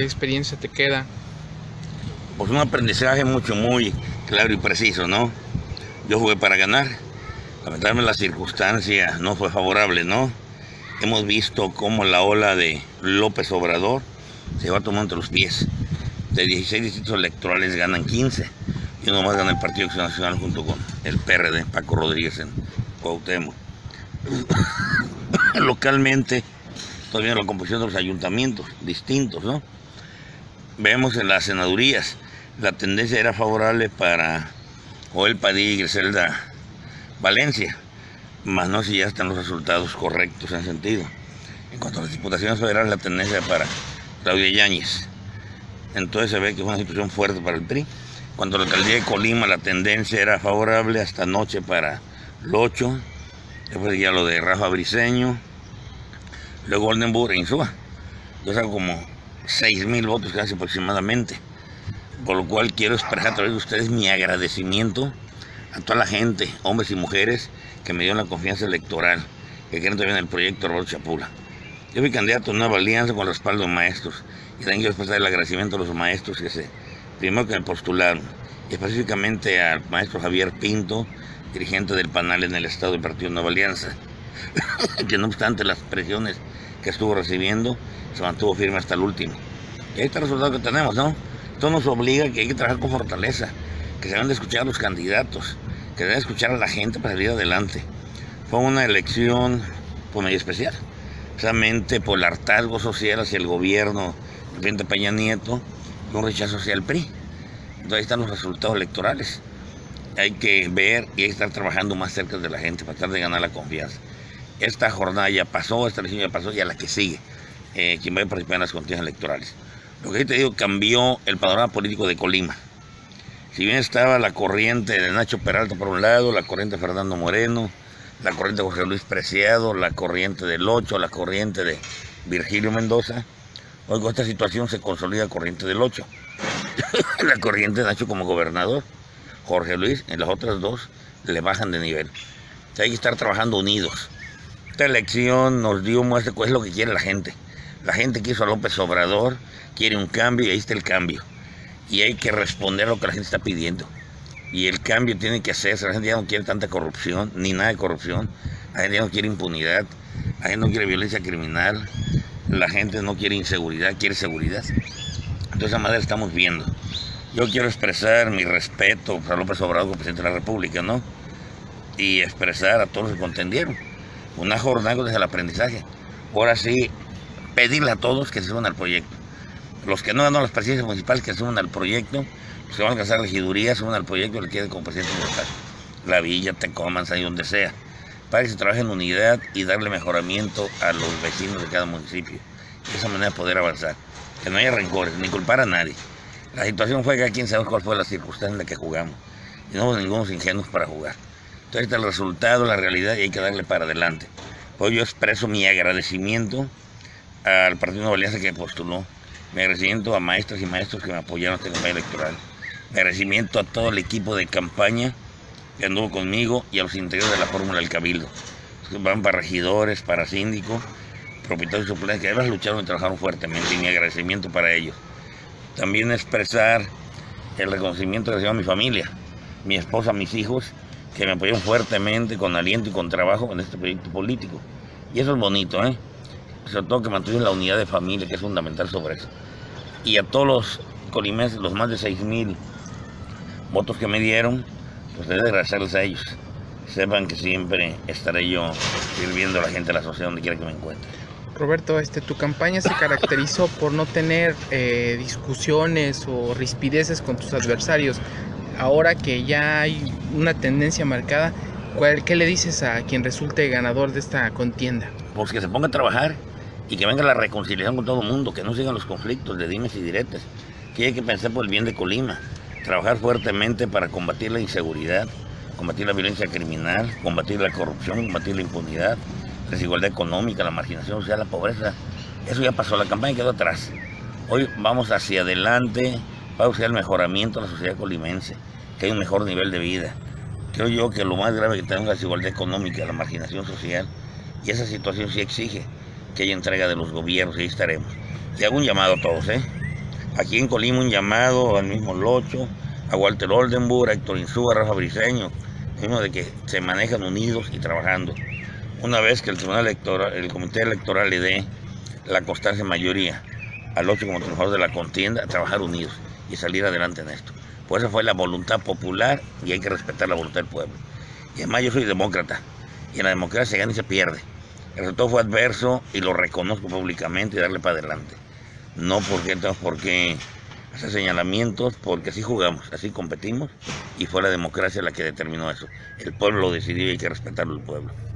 ¿Qué experiencia te queda? Pues un aprendizaje muy claro y preciso, ¿no? Yo jugué para ganar. Lamentablemente la circunstancia no fue favorable, ¿no? Hemos visto cómo la ola de López Obrador se va tomando los pies. De 16 distritos electorales ganan 15. Y nomás gana el Partido Acción Nacional junto con el PRD, Paco Rodríguez en Cuauhtémoc. Localmente, todavía la composición de los ayuntamientos distintos, ¿no? Vemos en las senadurías, la tendencia era favorable para Joel Padilla y Griselda Valencia, más no si ya están los resultados correctos en sentido. En cuanto a las diputaciones federales, la tendencia para Claudia Yáñez. Entonces se ve que fue una situación fuerte para el PRI. Cuando la alcaldía de Colima, la tendencia era favorable hasta anoche para Locho, después ya lo de Rafa Briseño, luego Oldenburg e Insúa. Yo saco como 6,000 votos casi aproximadamente, por lo cual quiero expresar a través de ustedes mi agradecimiento a toda la gente, hombres y mujeres, que me dieron la confianza electoral, que creen también en el proyecto Roberto Chapula. Yo fui candidato a Nueva Alianza con el respaldo de maestros, y también quiero expresar el agradecimiento a los maestros que primero que me postularon, específicamente al maestro Javier Pinto, dirigente del panel en el estado del partido Nueva Alianza, que no obstante las presiones que estuvo recibiendo, se mantuvo firme hasta el último. Y ahí está el resultado que tenemos, ¿no? Esto nos obliga a que hay que trabajar con fortaleza, que se deben de escuchar a los candidatos, que deben de escuchar a la gente para salir adelante. Fue una elección pues, medio especial, precisamente por el hartazgo social hacia el gobierno de Peña Nieto, un rechazo hacia el PRI. Entonces ahí están los resultados electorales. Hay que ver y hay que estar trabajando más cerca de la gente para tratar de ganar la confianza. Esta jornada ya pasó, esta elección ya pasó y a la que sigue, quien va a participar en las contiendas electorales. Lo que yo te digo, cambió el panorama político de Colima. Si bien estaba la corriente de Nacho Peralta por un lado, la corriente de Fernando Moreno, la corriente de Jorge Luis Preciado, la corriente de Locho, la corriente de Virgilio Mendoza, hoy con esta situación se consolida la corriente del 8, la corriente de Nacho como gobernador, Jorge Luis, en las otras dos le bajan de nivel. O sea, hay que estar trabajando unidos. Esta elección nos dio muestra de cuál es lo que quiere la gente. La gente quiso a López Obrador, quiere un cambio y ahí está el cambio. Y hay que responder a lo que la gente está pidiendo. Y el cambio tiene que hacerse, la gente ya no quiere tanta corrupción, ni nada de corrupción, la gente ya no quiere impunidad, la gente no quiere violencia criminal. La gente no quiere inseguridad, quiere seguridad. Entonces, esa manera estamos viendo. Yo quiero expresar mi respeto a López Obrador como presidente de la República, ¿no? Y expresar a todos los que contendieron. Una jornada desde el aprendizaje. Ahora sí, pedirle a todos que se suman al proyecto. Los que no ganan las presidencias municipales, que se suman al proyecto. Los que van a alcanzar regiduría, suman al proyecto, le queden como presidente municipal. La villa, Tecomanza, ahí donde sea. Para que se trabaje en unidad y darle mejoramiento a los vecinos de cada municipio. De esa manera poder avanzar. Que no haya rencores, ni culpar a nadie. La situación fue que cada quien sabe cuál fue la circunstancia en la que jugamos. Y no hubo ningunos ingenuos para jugar. Entonces está el resultado, la realidad, y hay que darle para adelante. Hoy yo expreso mi agradecimiento al Partido Nueva Alianza que postuló. Mi agradecimiento a maestras y maestros que me apoyaron en esta campaña electoral. Mi agradecimiento a todo el equipo de campaña que anduvo conmigo y a los integrantes de la fórmula del Cabildo. Van para regidores, para síndicos, propietarios de suplentes, que además lucharon y trabajaron fuertemente, y mi agradecimiento para ellos. También expresar el reconocimiento que recibo a mi familia, mi esposa, mis hijos, que me apoyaron fuertemente, con aliento y con trabajo en este proyecto político. Y eso es bonito, ¿eh? Sobre todo que mantuvieron la unidad de familia, que es fundamental sobre eso. Y a todos los colimenses, los más de 6,000 votos que me dieron, pues debe agradecerles a ellos. Sepan que siempre estaré yo sirviendo a la gente de la sociedad donde quiera que me encuentre. Roberto, tu campaña se caracterizó por no tener discusiones o rispideces con tus adversarios. Ahora que ya hay una tendencia marcada, ¿qué le dices a quien resulte ganador de esta contienda? Pues que se ponga a trabajar y que venga la reconciliación con todo el mundo, que no sigan los conflictos de dimes y diretes, que hay que pensar por el bien de Colima. Trabajar fuertemente para combatir la inseguridad, combatir la violencia criminal, combatir la corrupción, combatir la impunidad, la desigualdad económica, la marginación social, la pobreza. Eso ya pasó, la campaña quedó atrás. Hoy vamos hacia adelante para buscar el mejoramiento de la sociedad colimense, que hay un mejor nivel de vida. Creo yo que lo más grave que tenemos es la desigualdad económica, la marginación social, y esa situación sí exige que haya entrega de los gobiernos, y ahí estaremos. Y hago un llamado a todos, aquí en Colima un llamado al mismo Locho, a Walter Oldenburg, a Héctor Insúa, a Rafa Briseño, mismo de que se manejan unidos y trabajando. Una vez que el Tribunal Electoral, el Comité Electoral le dé la constancia mayoría al Locho como triunfador de la contienda, trabajar unidos y salir adelante en esto. Por eso fue la voluntad popular y hay que respetar la voluntad del pueblo. Y además yo soy demócrata y en la democracia se gana y se pierde. El resultado fue adverso y lo reconozco públicamente y darle para adelante. No porque tenemos por qué hacer señalamientos, porque así jugamos, así competimos y fue la democracia la que determinó eso. El pueblo lo decidió y hay que respetarlo al pueblo.